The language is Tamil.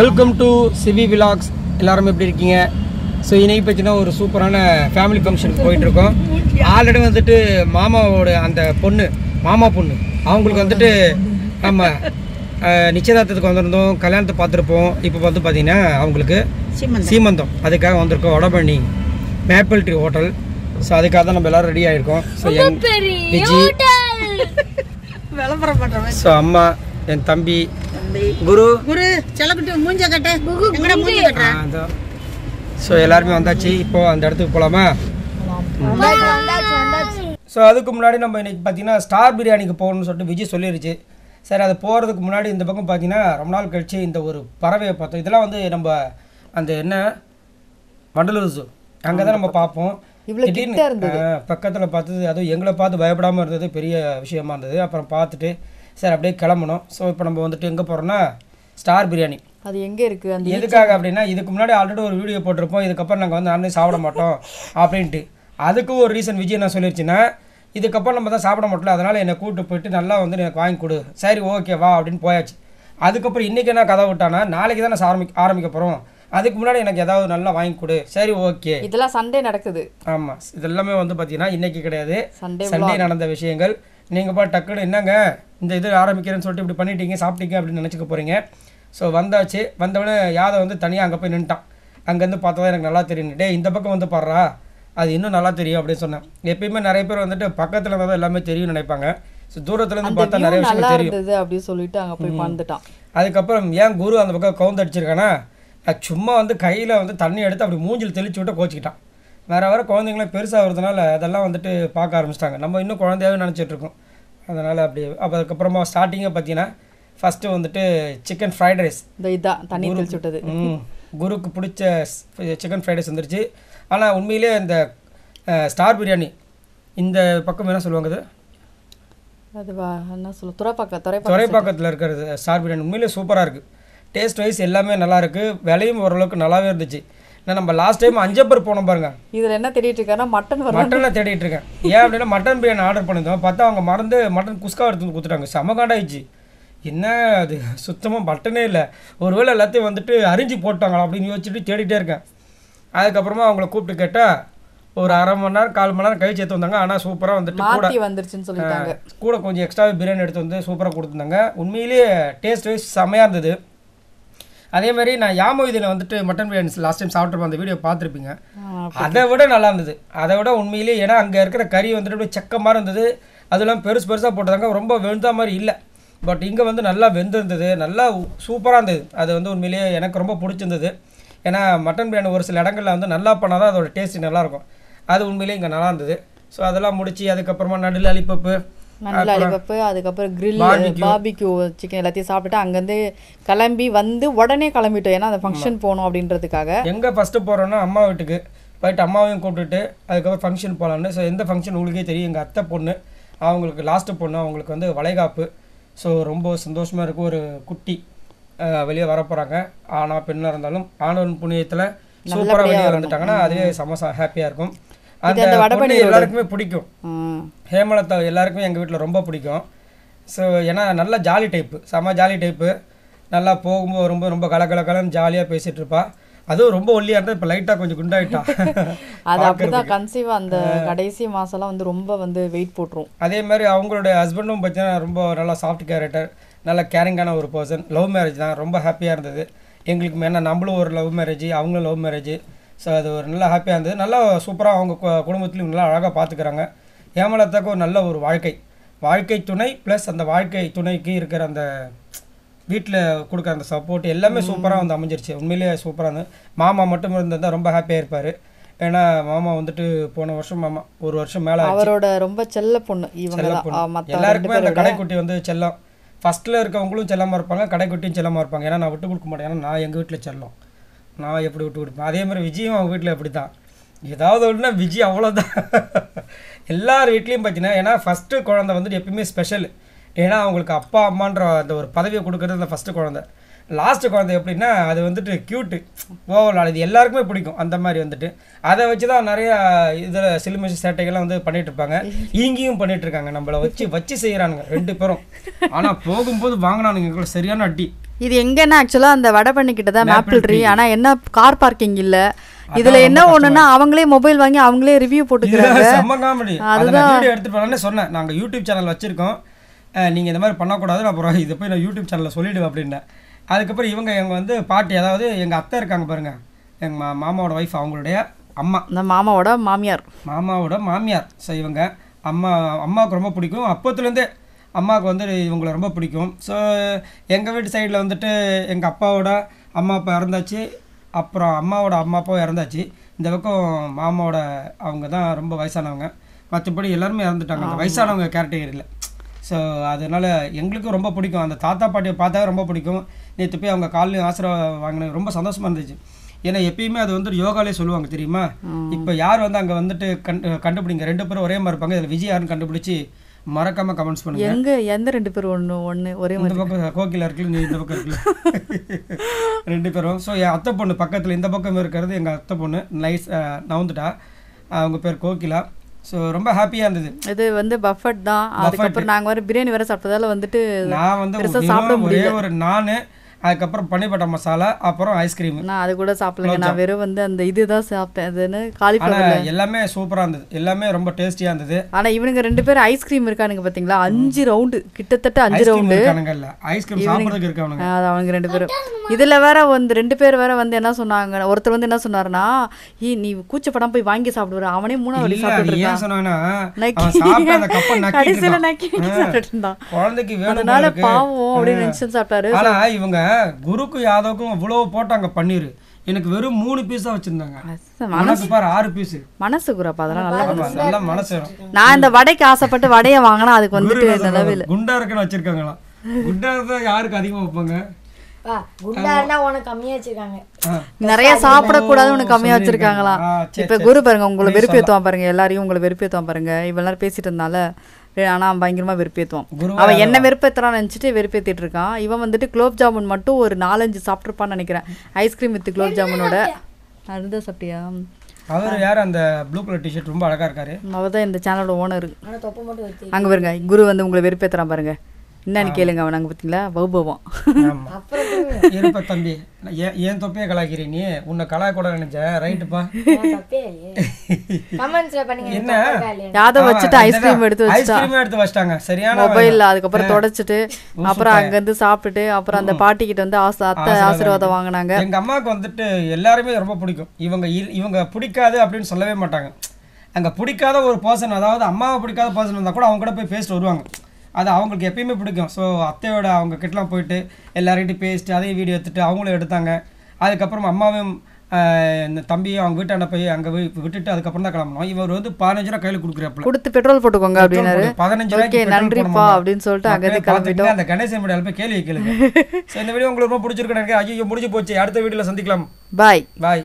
Welcome to CV vlogs. எல்லாரும் எப்படி இருக்கீங்க? ஸோ இன்னைக்கு பார்த்தீங்கன்னா ஒரு சூப்பரான ஃபேமிலி ஃபங்க்ஷனுக்கு போயிட்டுருக்கோம். ஆல்ரெடி வந்துட்டு மாமாவோட அந்த பொண்ணு, மாமா பொண்ணு, அவங்களுக்கு வந்துட்டு நம்ம நிச்சயதார்த்தத்துக்கு வந்திருந்தோம், கல்யாணத்தை பார்த்துருப்போம். இப்போ வந்து பார்த்தீங்கன்னா அவங்களுக்கு சீமந்தம், அதுக்காக வந்திருக்கோம் Vadapalani maple tree hotel. So அதுக்காக தான் நம்ம எல்லோரும் ரெடி ஆகிருக்கோம். ஸோ விளம்பரம் பண்ணுறோம். ஸோ அம்மா, என் தம்பி குரு, செல்லக்குட்டி மூஞ்ச கட்ட மூஞ்ச கட்ட. ஸோ எல்லாருமே வந்தாச்சு. இப்போ அந்த இடத்துக்கு போகலாமா? ஸோ அதுக்கு முன்னாடி நம்ம இன்னைக்கு பார்த்தீங்கன்னா ஸ்டார் பிரியாணிக்கு போகணும்னு சொல்லிட்டு விஜய் சொல்லிடுச்சு. சரி, அது போகிறதுக்கு முன்னாடி இந்த பக்கம் பார்த்தீங்கன்னா ரொம்ப நாள் கழிச்சு இந்த ஒரு பறவையை பார்த்தோம். இதெல்லாம் வந்து நம்ம அந்த என்ன வண்டலூர் ஜூ அங்கே தான் நம்ம பார்ப்போம். பக்கத்தில் பார்த்தது, அதுவும் எங்களை பார்த்து பயப்படாமல் இருந்தது பெரிய விஷயமா இருந்தது. அப்புறம் பார்த்துட்டு சார் அப்படியே கிளம்பணும். ஸோ இப்போ நம்ம வந்துட்டு எங்கே போகிறோம்னா ஸ்டார் பிரியாணி. அது எங்கே இருக்குது, அந்த எதுக்காக அப்படின்னா, இதுக்கு முன்னாடி ஆல்ரெடி ஒரு வீடியோ போட்டிருப்போம், இதுக்கப்புறம் நாங்கள் வந்து நானே சாப்பிட மாட்டோம் அப்படின்ட்டு. அதுக்கும் ஒரு ரீசன் விஜய் என்ன சொல்லிடுச்சுன்னா, இதுக்கப்புறம் நம்ம தான் சாப்பிட மாட்டோம், அதனால் என்னை கூப்பிட்டு போயிட்டு நல்லா வந்து எனக்கு வாங்கி கொடு, சரி ஓகே வா அப்படின்னு போயாச்சு. அதுக்கப்புறம் இன்றைக்கி என்ன கதை விட்டானா, நாளைக்கு தான் நான் ஆரம்பிக்க போகிறோம், அதுக்கு முன்னாடி எனக்கு ஏதாவது நல்லா வாங்கி கொடு, சரி ஓகே. இதெல்லாம் சண்டே நடக்குது. ஆமாம், இதெல்லாமே வந்து பார்த்தீங்கன்னா இன்றைக்கி கிடையாது, சண்டே நடந்த விஷயங்கள். நீங்கள் போய் டக்குன்னு என்னங்க இந்த இது ஆரம்பிக்கிறேன்னு சொல்லிட்டு இப்படி பண்ணிட்டீங்க, சாப்பிட்டீங்க அப்படின்னு நினச்சிக்க போகிறீங்க. ஸோ வந்தாச்சு. வந்தவொடனே யாதை வந்து தனியாக அங்கே போய் நின்ட்டான். அங்கேருந்து பார்த்தா தான் எனக்கு நல்லா தெரியும், டே இந்த பக்கம் வந்து பாடுறா அது இன்னும் நல்லா தெரியும் அப்படின்னு சொன்னேன். எப்பயுமே நிறைய பேர் வந்துட்டு பக்கத்தில் தான் எல்லாமே தெரியும்னு நினைப்பாங்க. ஸோ தூரத்துலேருந்து பார்த்தா நிறைய விஷயம் தெரியும் அப்படின்னு சொல்லிட்டு அங்கே போய் பார்த்துட்டான். அதுக்கப்புறம் ஏன் குரு அந்த பக்கம் கவுந்து அடிச்சிருக்கானா, சும்மா வந்து கையில் வந்து தண்ணி எடுத்து அப்படி மூஞ்சில் தெளிச்சு விட்டு கோச்சிக்கிட்டான். வேறு வேறு குழந்தைங்களாம் பெருசாக வருதுனால அதெல்லாம் வந்துட்டு பார்க்க ஆரம்பிச்சிட்டாங்க. நம்ம இன்னும் குழந்தையாகவே நினச்சிட்ருக்கோம், அதனால் அப்படி. அப்போ அதுக்கப்புறமா ஸ்டார்டிங்காக பார்த்தீங்கன்னா ஃபஸ்ட்டு வந்துட்டு சிக்கன் ஃப்ரைட் ரைஸ், இதான் தண்ணி தெளிச்சு விட்டது. குருக்கு பிடிச்ச சிக்கன் ஃப்ரைட் ரைஸ் வந்துருச்சு. ஆனால் உண்மையிலே இந்த ஸ்டார் பிரியாணி இந்த பக்கம் என்ன சொல்லுவாங்க, அது அதுவா என்ன சொல்லுவோம், துறைப்பாக்கத்தில் இருக்கிறது ஸ்டார் பிரியாணி உண்மையிலே சூப்பராக இருக்குது. டேஸ்ட் வைஸ் எல்லாமே நல்லாயிருக்கு, விலையும் ஓரளவுக்கு நல்லாவே இருந்துச்சு. நான் நம்ம லாஸ்ட் டைம் அஞ்சப்பர் போனோம் பாருங்க, இதில் என்ன தேடிட்டு இருக்கேன்னா மட்டனில் தேடிட்டு இருக்கேன். ஏன் அப்படின்னா மட்டன் பிரியாணி ஆர்டர் பண்ணியிருந்தோம், பார்த்தா அவங்க மறந்து மட்டன் குஸ்கா எடுத்து கொடுத்துட்டாங்க. சமகாண்டாயிடுச்சு, என்ன அது சுத்தமாக மட்டனே இல்லை, ஒருவேளை எல்லாத்தையும் வந்துட்டு அரிஞ்சு போட்டாங்களா அப்படின்னு யோசிச்சுட்டு தேடிகிட்டே இருக்கேன். அதுக்கப்புறமா அவங்கள கூப்பிட்டு கேட்டால் ஒரு அரை மணி நேரம் கால் மணி நேரம் கழிச்சு எடுத்து வந்தாங்க. ஆனால் சூப்பராக வந்துட்டு வந்துருச்சுன்னு சொல்லிட்டாங்க, கூட கொஞ்சம் எக்ஸ்ட்ராவே பிரியாணி எடுத்து வந்து சூப்பராக கொடுத்துருந்தாங்க. உண்மையிலேயே டேஸ்ட் வைஸ் செமையாக இருந்தது. அதே மாதிரி நான் யாமோயிதில் வந்துட்டு மட்டன் பிரியாணி லாஸ்ட் டைம் சாப்பிட்ருப்போம், அந்த வீடியோ பார்த்துருப்பீங்க, அதை விட நல்லா இருந்தது, அதை விட உண்மையிலே. ஏன்னா அங்கே இருக்கிற கறி வந்துட்டு அப்படியே சக்கமாக இருந்தது, அது இல்லாமல் பெருசாக போட்டதாங்க, ரொம்ப வெந்த மாதிரி இல்லை. பட் இங்கே வந்து நல்லா வெந்திருந்தது, நல்லா சூப்பராக இருந்தது. அது வந்து உண்மையிலேயே எனக்கு ரொம்ப பிடிச்சிருந்தது. ஏன்னா மட்டன் பிரியாணி ஒரு சில இடங்களில் வந்து நல்லா பண்ணால் தான் அதோடய டேஸ்ட்டு நல்லாயிருக்கும், அது உண்மையிலே இங்கே நல்லா இருந்தது. ஸோ அதெல்லாம் முடிச்சு அதுக்கப்புறமா நடுவில் அலிப்பப்பு, நல்ல அழிவப்பு, அதுக்கப்புறம் கிரில் பார்பிக்யூ சிக்கன் எல்லாத்தையும் சாப்பிட்டுட்டு அங்கேருந்து கிளம்பி வந்து உடனே கிளம்பிட்டோம். ஏன்னா அந்த ஃபங்க்ஷன் போகணும் அப்படின்றதுக்காக. எங்கே ஃபஸ்ட்டு போகிறோன்னா அம்மா வீட்டுக்கு போயிட்டு அம்மாவையும் கூப்பிட்டுட்டு அதுக்கப்புறம் ஃபங்க்ஷன் போகலான்னு. ஸோ எந்த ஃபங்க்ஷன் உங்களுக்கே தெரியும், எங்கள் அத்தை பொண்ணு, அவங்களுக்கு லாஸ்ட்டு பொண்ணு, அவங்களுக்கு வந்து வளைகாப்பு. ஸோ ரொம்ப சந்தோஷமாக இருக்கும், ஒரு குட்டி வெளியே வர போகிறாங்க. ஆனால் பெண்ணாக இருந்தாலும் ஆணவன் புண்ணியத்தில் சூப்பராக வெளியே வந்துட்டாங்கன்னா அதுவே ஹாப்பியாக இருக்கும். அந்த வடபழனி எல்லாருக்குமே பிடிக்கும், ஹேமலதா எல்லாருக்குமே எங்கள் வீட்டில் ரொம்ப பிடிக்கும். ஸோ ஏன்னா நல்லா ஜாலி டைப்பு, செம ஜாலி டைப்பு, நல்லா போகும்போது ரொம்ப ரொம்ப கலகலகலன்னு ஜாலியாக பேசிகிட்டு இருப்பா. அதுவும் ரொம்ப ஒல்லியாக இருந்தால் இப்போ லைட்டாக கொஞ்சம் குண்டாயிட்டா, அது அப்படிதான் கன்சீவ். அந்த கடைசி மாதம்லாம் வந்து ரொம்ப வந்து வெயிட் போட்டுரும். அதே மாதிரி அவங்களுடைய ஹஸ்பண்டும் பார்த்தீங்கன்னா ரொம்ப நல்லா சாஃப்ட் கேரக்டர், நல்லா கேரிங்கான ஒரு பர்சன். லவ் மேரேஜ் தான், ரொம்ப ஹாப்பியாக இருந்தது எங்களுக்கு. ஏன்னா நம்மளும் ஒரு லவ் மேரேஜ், அவங்களும் லவ் மேரேஜ். ஸோ அது ஒரு நல்லா ஹாப்பியாக இருந்தது, நல்லா சூப்பராக அவங்க குடும்பத்துலேயும் நல்லா அழகாக பார்த்துக்கிறாங்க. ஹேமலதாவுக்கு ஒரு நல்ல ஒரு வாழ்க்கை, வாழ்க்கை துணை ப்ளஸ் அந்த வாழ்க்கை துணைக்கு இருக்கிற அந்த வீட்டில் கொடுக்குற அந்த சப்போர்ட் எல்லாமே சூப்பராக வந்து அமைஞ்சிருச்சு. உண்மையிலேயே சூப்பராக இருந்தது. மாமா மட்டும் இருந்தால் ரொம்ப ஹாப்பியாக இருப்பார். ஏன்னா மாமா வந்துட்டு போன வருஷம், மாமா ஒரு வருஷம் மேலே, அவரோட ரொம்ப செல்ல பொண்ணு இவங்க. எல்லாருக்குமே அந்த கடைக்குட்டி வந்து செல்லம், ஃபஸ்ட்டில் இருக்கவங்களும் செல்லமாக இருப்பாங்க, கடைக்குட்டியும் செல்லமாக இருப்பாங்க. ஏன்னா நான் விட்டு கொடுக்க மாட்டேன், ஏன்னா நான் எங்கள் வீட்டில் செல்லம், நான் எப்படி விட்டு கொடுப்பேன். அதே மாதிரி விஜயும் அவங்க வீட்டில் எப்படி தான், ஏதாவது ஒன்றுனா விஜய் அவ்வளோதான் எல்லார் வீட்லேயும் பார்த்தீங்கன்னா. ஏன்னா ஃபஸ்ட்டு குழந்தை வந்துட்டு எப்பயுமே ஸ்பெஷல், ஏன்னா அவங்களுக்கு அப்பா அம்மான்ற அந்த ஒரு பதவியை கொடுக்குறது அந்த ஃபஸ்ட்டு குழந்தை. லாஸ்ட்டு குழந்தை எப்படின்னா அது வந்துட்டு க்யூட்டு, ஓவரால் இது எல்லாருக்குமே பிடிக்கும். அந்த மாதிரி வந்துட்டு அதை வச்சு தான் நிறையா இதில் சிலுமிஷ சேட்டைகள்லாம் வந்து பண்ணிகிட்ருப்பாங்க, இங்கேயும் பண்ணிகிட்ருக்காங்க. நம்மளை வச்சு செய்கிறானுங்க ரெண்டு பேரும். ஆனால் போகும்போது வாங்கினானுங்க எங்களுக்கு சரியான அடி. இது எங்கன்னா ஆக்சுவலா அந்த வடபண்ணிக்கிட்ட தான் ஆப்பிள் ட்ரீ. ஆனா என்ன கார் பார்க்கிங் இல்ல. இதுல என்ன ஒண்ணுன்னா அவங்களே மொபைல் வாங்கி அவங்களே ரிவ்யூ போட்டுக்கிறாங்க. செம்ம காமெடி. அதான் வீடியோ எடுத்து போறானே சொன்னேன். நாங்க யூடியூப் சேனல் வச்சிருக்கோம். நீங்க இந்த மாதிரி பண்ணக்கூடாது. அப்புறம் இதை போய் நான் யூடியூப் சேனல்ல சொல்லிடுவேன் அப்படின்னா. அதுக்கப்புறம் இவங்க எங்க வந்து பாட்டி, அதாவது எங்க அத்தை இருக்காங்க பாருங்க, எங்க மாமாவோட ஒய்ஃப், அவங்களுடைய அம்மா, இந்த மாமாவோட மாமியார், ஸோ இவங்க அம்மாவுக்கு ரொம்ப பிடிக்கும். அப்போத்துலேருந்தே அம்மாவுக்கு வந்து இவங்களை ரொம்ப பிடிக்கும். ஸோ எங்கள் வீட்டு சைடில் வந்துட்டு எங்கள் அப்பாவோட அம்மா அப்பா இறந்தாச்சு, அப்புறம் அம்மாவோட அம்மா அப்பாவும் இறந்தாச்சு. இந்த பக்கம் மாமாவோட அவங்க தான் ரொம்ப வயசானவங்க, மற்றபடி எல்லாருமே இறந்துட்டாங்க அந்த வயசானவங்க கேட்டகரியில். ஸோ அதனால் எங்களுக்கும் ரொம்ப பிடிக்கும். அந்த தாத்தா பாட்டியை பார்த்தாவே ரொம்ப பிடிக்கும். நேற்று போய் அவங்க காலையும் ஆசீர்வாதம் வாங்கினது ரொம்ப சந்தோஷமாக இருந்துச்சு. ஏன்னா எப்பயுமே அது வந்து யோகாலே சொல்லுவாங்க தெரியுமா. இப்போ யார் வந்து அங்கே வந்துட்டு கண்டுபிடிங்க, ரெண்டு பேரும் ஒரே மாதிரி இருப்பாங்க. இதில் விஜய் யாருன்னு கண்டுபிடிச்சி மறக்காம கமெண்ட்ஸ் பண்ணுங்க. எங்க எந்த ரெண்டு பேரும் ஒன்று ஒரே மாதிரி, இந்த பக்கம் கோகிலா இருக்குல்ல, நீ இந்த பக்கம் இருக்குல்ல, ரெண்டு பேரும். ஸோ என் அத்தை பொண்ணு பக்கத்தில் இந்த பக்கம் இருக்கிறது எங்கள் அத்தை பொண்ணு, நைஸ் நவுந்துட்டா, அவங்க பேர் கோகிலா. ஸோ ரொம்ப ஹாப்பியாக இருந்தது. இது வந்து பஃபட் தான். அதுக்கப்புறம் நாங்கள் வேறு பிரியாணி வேறு சாப்பிட்டதால வந்துட்டு நான் வந்து ஒரே ஒரு நான், அதுக்கப்புறம் பனிப்பட்ட மசாலா, அப்புறம் ஐஸ்கிரீம், நான் அது கூட சாப்பிடலாம். நான் வெறும் வந்து அந்த இதுதான் சாப்பிட்டேன். அதுன்னு காலிஃப்ளவர் எல்லாமே சூப்பராக இருந்தது, எல்லாமே ரொம்ப டேஸ்டியாக இருந்தது. ஆனால் இவனுங்க ரெண்டு பேரும் ஐஸ்கிரீம் இருக்கானுங்க பார்த்தீங்களா, 5 ரவுண்டு கிட்டத்தட்ட 5 ரவுண்டு இருக்கானுங்கல்ல ஐஸ்கிரீம் சாப்பிட்றதுக்கு இருக்கானுங்க. அது அவங்க ரெண்டு பேரும். இதில் வேற வந்து ரெண்டு பேர் வேற வந்து என்ன சொன்னாங்க, ஒருத்தர் வந்து என்ன சொன்னார்னா, நீ கூச்சப்படாம போய் வாங்கி சாப்பிடுவாரு, அவனே 3 வாட்டி சாப்பிட்டுருக்கான் சொன்னானா, அவன் சாப்பிட்ட அந்த கப்ப நக்கி சாப்பிட்டுட்டான் குழந்தைக்கு வேணும், அதனால பாவம் அப்படின்னு நினைச்சு சாப்பிட்டாரு. ஆனா இவங்க குருக்கு யாதவுக்கும் இவ்வளவு போட்டாங்க பன்னீர், எனக்கு வெறும் 3 பீஸா வச்சிருந்தாங்க. நான் இந்த வடைக்கு ஆசைப்பட்டு வடைய வாங்கினா அதுக்கு வந்துட்டு குண்டா இருக்குன்னு வச்சிருக்காங்களா. குண்டா தான் யாருக்கு அதிகமா வைப்பாங்க, நிறைய சாப்பிடக்கூடாது உனக்கு கம்மியா வச்சிருக்காங்களா. இப்ப குரு பாருங்க உங்களை வெறுப்பேத்துவான் பாருங்க, எல்லாரையும் உங்களை வெறுப்பேத்துவான் பாருங்க. இவ்வளவு நேரம் பேசிட்டு இருந்தால ஆனா பயங்கரமா வெறுப்பேத்துவான். அவன் என்ன வெறுப்பேத்துறான்னு நினைச்சிட்டு வெறுப்பேத்திட்டு இருக்கான். இவன் வந்துட்டு குலோப் ஜாமுன் மட்டும் ஒரு 4-5 சாப்பிட்டுருப்பான்னு நினைக்கிறேன். ஐஸ்கிரீம் வித் குலோப் ஜாமுனோட அதுதான் சாப்பிட்டியா. அவரு யார், அந்த ப்ளூ கலர் டிஷர்ட் ரொம்ப அழகா இருக்காரு, அவதான் இந்த சேனலோட ஓனர். அங்க பாருங்க குரு வந்து உங்களை வெறுப்பேத்துறான் பாருங்க, என்னன்னு கேளுங்க அவன். அங்கே பார்த்தீங்களா பௌபவம் இருப்ப தம்பி, ஏன் தொப்பையை கலாய்க்கிறீ, நீ உன்னை கலாய் கூட நினைச்சேன் ரைட்டுப்பா. என்ன யாதவ வச்சுட்டு ஐஸ்கிரீம் எடுத்து வச்சிட்டாங்க சரியான மொபைலில். அதுக்கப்புறம் தொடச்சிட்டு அப்புறம் அங்கேருந்து சாப்பிட்டுட்டு அப்புறம் அந்த பாட்டிக்கிட்ட வந்து அத்தை ஆசீர்வாதம் வாங்கினாங்க. எங்கள் அம்மாவுக்கு வந்துட்டு எல்லாருமே ரொம்ப பிடிக்கும். இவங்க பிடிக்காது அப்படின்னு சொல்லவே மாட்டாங்க. அங்கே பிடிக்காத ஒரு பர்சன், அதாவது அம்மாவை பிடிக்காத பர்சன் இருந்தால் கூட அவங்க கூட போய் பேசிட்டு வருவாங்க. அது அவங்களுக்கு எப்பயுமே பிடிக்கும். ஸோ அத்தையோட அவங்க கிட்டலாம் போயிட்டு எல்லார்கிட்டையும் பேசிட்டு அதையும் வீடியோ எடுத்துகிட்டு அவங்களும் எடுத்தாங்க. அதுக்கப்புறம் அம்மாவையும் இந்த தம்பியும் அவங்க வீட்டாண்ட போய் அங்கே விட்டுட்டு அதுக்கப்புறம் தான் கிளம்பணும். இவர் வந்து 15 ரூபா கையில் கொடுக்குறாப்புல, கொடுத்து பெட்ரோல் போட்டுக்கோங்க அப்படின்னாரு. 15 ரூபாய்க்கு நன்றிப்பா அப்படின்னு சொல்லிட்டு அங்கே கிளம்பிட்டு அந்த கணேசன் வீடியோ போய் கேள்வி கேளுங்க. ஸோ இந்த வீடியோ உங்களுக்கு ரொம்ப பிடிச்சிருக்கு. ஐயோ முடிஞ்சு போச்சு, அடுத்த வீடியோவில் சந்திக்கலாம். பாய் பாய்.